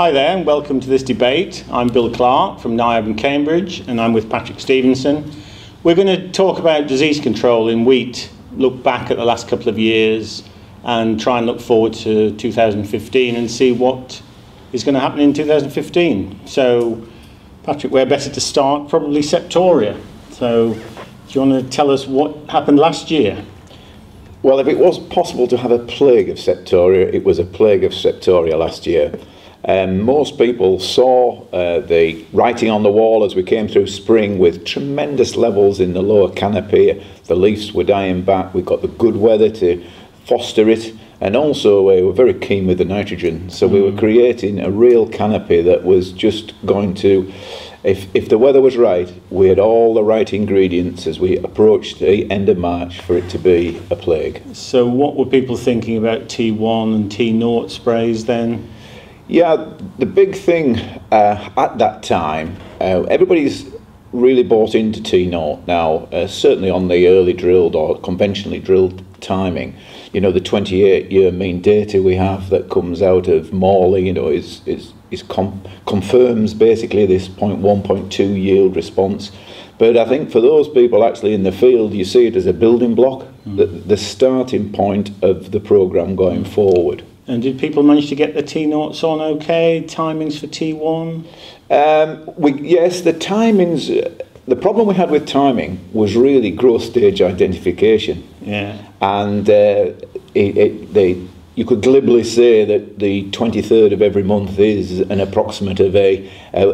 Hi there and welcome to this debate. I'm Bill Clark from NIAB in Cambridge and I'm with Patrick Stevenson. We're going to talk about disease control in wheat, look back at the last couple of years and try and look forward to 2015 and see what is going to happen in 2015. So Patrick, where better to start? Probably septoria. So do you want to tell us what happened last year? Well, if it was possible to have a plague of septoria, it was a plague of septoria last year. Most people saw the writing on the wall as we came through spring with tremendous levels in the lower canopy. The leaves were dying back. We got the good weather to foster it. And also we were very keen with the nitrogen. So we were creating a real canopy that was just going to, if the weather was right, we had all the right ingredients as we approached the end of March for it to be a plague. So what were people thinking about T1 and T0 sprays then? Yeah, the big thing at that time, everybody's really bought into T0 now, certainly on the early drilled or conventionally drilled timing. You know, the 28-year mean data we have that comes out of Morley, you know, confirms basically this 0.1, 0.2 yield response. But I think for those people actually in the field, you see it as a building block, the starting point of the programme going forward. And did people manage to get the T0s on okay? Timings for T1? Yes, the timings, the problem we had with timing was really growth stage identification. Yeah. And you could glibly say that the 23rd of every month is an approximate of a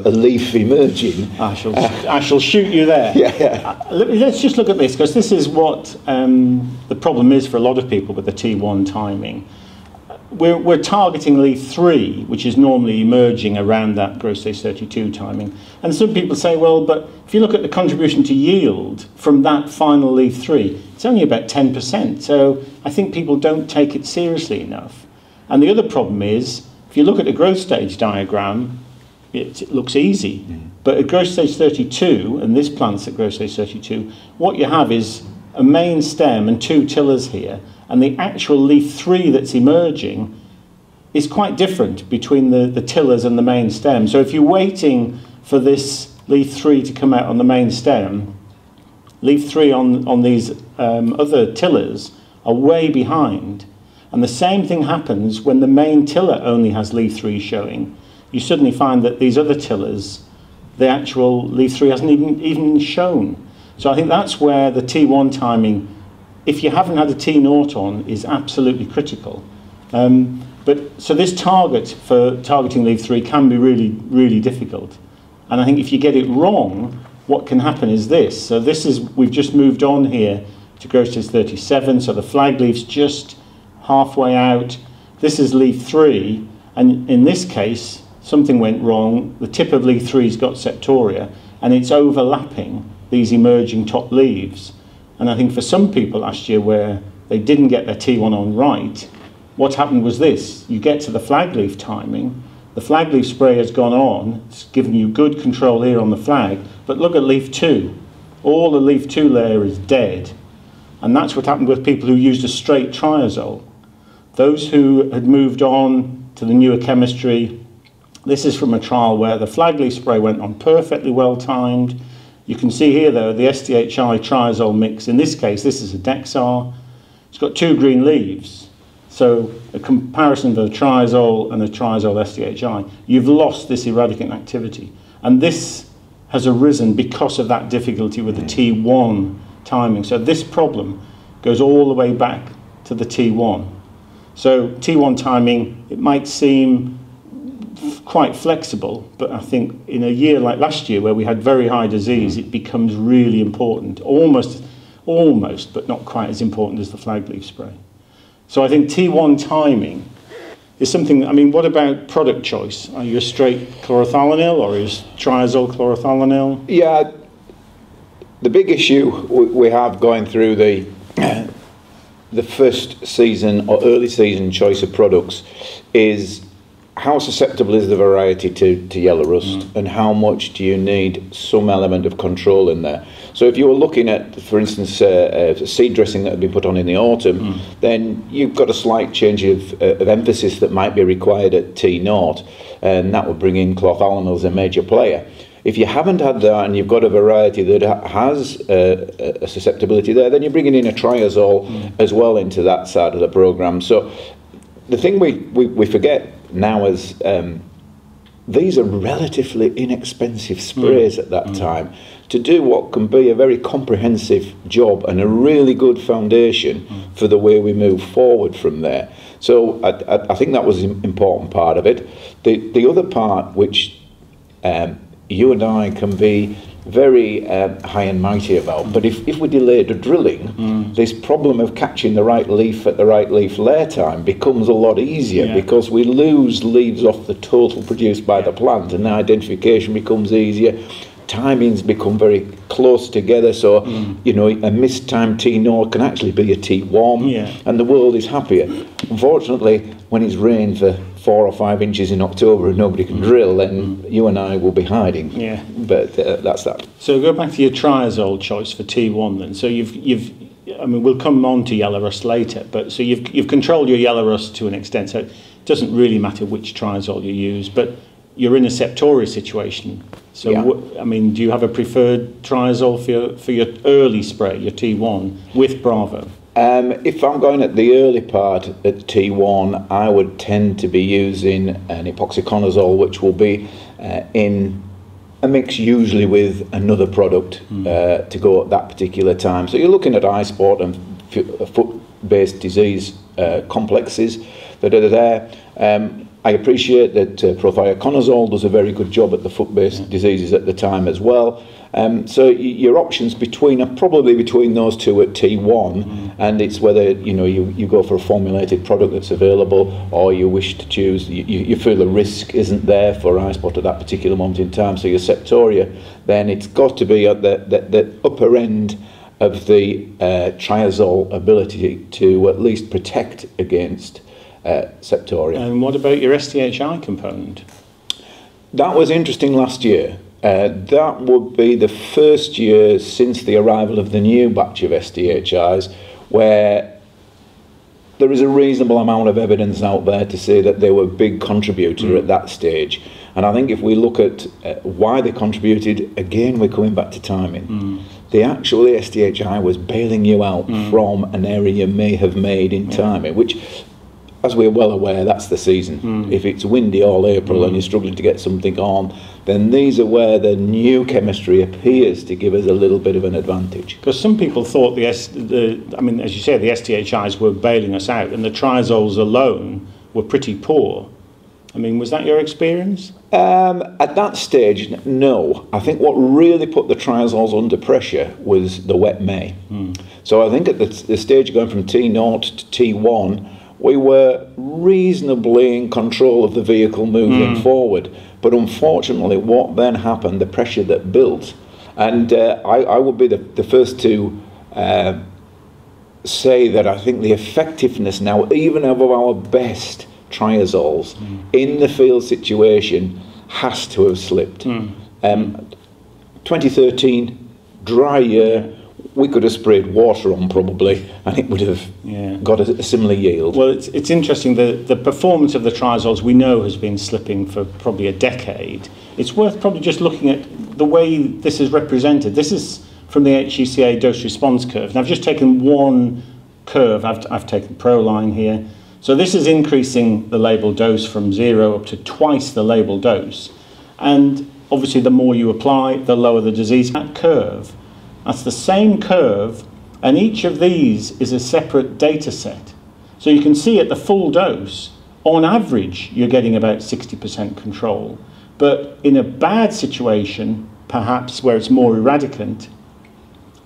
leaf emerging. I shall shoot you there. Yeah. Let's just look at this, because this is what the problem is for a lot of people with the T1 timing. We're targeting leaf 3, which is normally emerging around that growth stage 32 timing. And some people say, well, but if you look at the contribution to yield from that final leaf 3, it's only about 10%. So I think people don't take it seriously enough. And the other problem is, if you look at a growth stage diagram, it looks easy. But at growth stage 32, and this plant's at growth stage 32, what you have is a main stem and two tillers here, and the actual leaf 3 that's emerging is quite different between the tillers and the main stem. So if you're waiting for this leaf 3 to come out on the main stem, leaf 3 on these other tillers are way behind. And the same thing happens when the main tiller only has leaf 3 showing. You suddenly find that these other tillers, the actual leaf 3 hasn't even shown. So I think that's where the T1 timing, if you haven't had a T0 on, is absolutely critical. So this target for targeting leaf 3 can be really, really difficult. And I think if you get it wrong, what can happen is this. So this is, we've just moved on here to growth stage 37, so the flag leaf's just halfway out. This is leaf 3, and in this case, something went wrong. The tip of leaf 3's got septoria, and it's overlapping these emerging top leaves. And I think for some people last year where they didn't get their T1 on right, what happened was this. You get to the flag leaf timing, the flag leaf spray has gone on, it's given you good control here on the flag, but look at leaf 2. All the leaf 2 layer is dead. And that's what happened with people who used a straight triazole. Those who had moved on to the newer chemistry, this is from a trial where the flag leaf spray went on perfectly well timed. You can see here, though, the SDHI triazole mix. In this case, this is a Dexar. It's got two green leaves. So a comparison of a triazole and a triazole SDHI, you've lost this eradicant activity. And this has arisen because of that difficulty with the T1 timing. So this problem goes all the way back to the T1. So T1 timing, it might seem quite flexible, but I think in a year like last year where we had very high disease, it becomes really important, almost but not quite as important as the flag leaf spray. So I think T1 timing is something. I mean, what about product choice? Are you a straight chlorothalonil or is triazole chlorothalonil? Yeah, the big issue we have going through the first season or early season choice of products is how susceptible is the variety to yellow rust, and how much do you need some element of control in there? So if you were looking at, for instance, seed dressing that had been put on in the autumn, then you've got a slight change of emphasis that might be required at T0, and that would bring in chlorothalonil as a major player. If you haven't had that and you've got a variety that has a susceptibility there, then you're bringing in a triazole as well into that side of the program. So the thing we forget now is these are relatively inexpensive sprays at that time to do what can be a very comprehensive job and a really good foundation for the way we move forward from there. So I think that was an important part of it. The other part which you and I can be very high and mighty about, but if we delay the drilling, this problem of catching the right leaf at the right leaf layer time becomes a lot easier, because we lose leaves off the total produced by the plant, and identification becomes easier. Timings become very close together, so you know, a mistimed T0 can actually be a T1, and the world is happier. Unfortunately, when it's rained for 4 or 5 inches in October and nobody can drill, then you and I will be hiding. Yeah, but that's that. So go back to your triazole choice for T1 then. So you've I mean, we'll come on to yellow rust later, but so you've controlled your yellow rust to an extent. So it doesn't really matter which triazole you use, but you're in a septoria situation. So I mean, do you have a preferred triazole for your early spray, your T1 with Bravo? If I'm going at the early part at T1, I would tend to be using an epoxyconazole, which will be in a mix usually with another product to go at that particular time. So you're looking at eye sport and foot-based disease complexes that are there. I appreciate that prothioconazole does a very good job at the foot-based diseases at the time as well. So your options between are probably between those two at T1, and it's whether you know you go for a formulated product that's available, or you wish to choose. You feel the risk isn't there for eye spot at that particular moment in time. So your septoria, then it's got to be at the upper end of the triazole ability to at least protect against septoria. And what about your SDHI component? That was interesting last year. That would be the first year since the arrival of the new batch of SDHIs where there is a reasonable amount of evidence out there to say that they were a big contributor at that stage. And I think if we look at why they contributed, again, we're coming back to timing. The actual SDHI was bailing you out from an area you may have made in timing, which, as we're well aware, that's the season. If it's windy all April and you're struggling to get something on, then these are where the new chemistry appears to give us a little bit of an advantage. Because some people thought I mean, as you said, the SDHIs were bailing us out, and the triazoles alone were pretty poor. I mean, was that your experience? At that stage, no. I think what really put the triazoles under pressure was the wet May. So I think at the stage going from T0 to T1, we were reasonably in control of the vehicle moving forward. But unfortunately, what then happened, the pressure that built, and I would be the first to say that I think the effectiveness now, even of our best triazoles in the field situation, has to have slipped. 2013, dry year, we could have sprayed water on probably, and it would have got a similar yield. Well, it's interesting, the performance of the triazoles we know has been slipping for probably a decade. It's worth probably just looking at the way this is represented. This is from the HGCA dose response curve, and I've just taken one curve. I've taken proline here. So this is increasing the label dose from 0 up to twice the label dose. And obviously the more you apply, the lower the disease. That curve, that's the same curve, and each of these is a separate data set. So you can see at the full dose, on average, you're getting about 60% control. But in a bad situation, perhaps where it's more iradicant,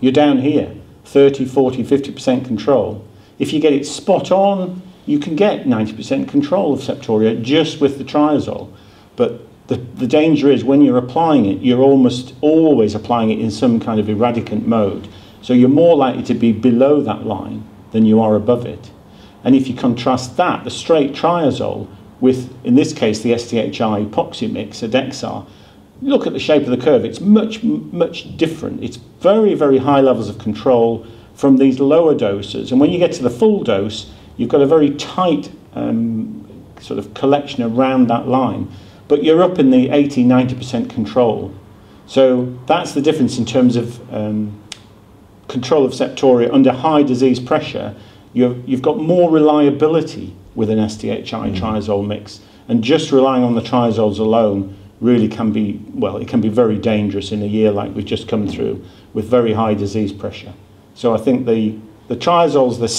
you're down here, 30, 40, 50% control. If you get it spot on, you can get 90% control of septoria just with the triazole. But the danger is when you're applying it, you're almost always applying it in some kind of iradicant mode. So you're more likely to be below that line than you are above it. And if you contrast that, the straight triazole with, in this case, the SDHI epoxy mix, Adexar, look at the shape of the curve. It's much, much different. It's very, very high levels of control from these lower doses. And when you get to the full dose, you've got a very tight sort of collection around that line. But you're up in the 80, 90% control. So that's the difference in terms of control of septoria under high disease pressure. You've got more reliability with an SDHI triazole mix, and just relying on the triazoles alone really can be, well, it can be very dangerous in a year like we've just come through with very high disease pressure. So I think the triazoles, there's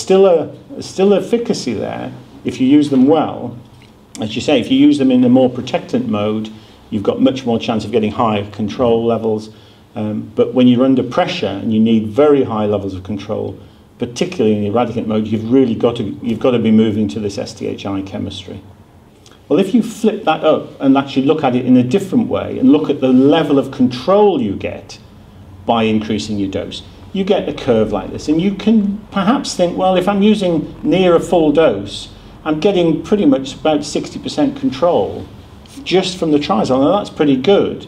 still efficacy there if you use them well. As you say, if you use them in a more protectant mode, you've got much more chance of getting high control levels. But when you're under pressure and you need very high levels of control, particularly in the eradicant mode, you've really got to, you've got to be moving to this SDHI chemistry. Well, if you flip that up and actually look at it in a different way and look at the level of control you get by increasing your dose, you get a curve like this. And you can perhaps think, well, if I'm using near a full dose, I'm getting pretty much about 60% control just from the triazole. Now, that's pretty good.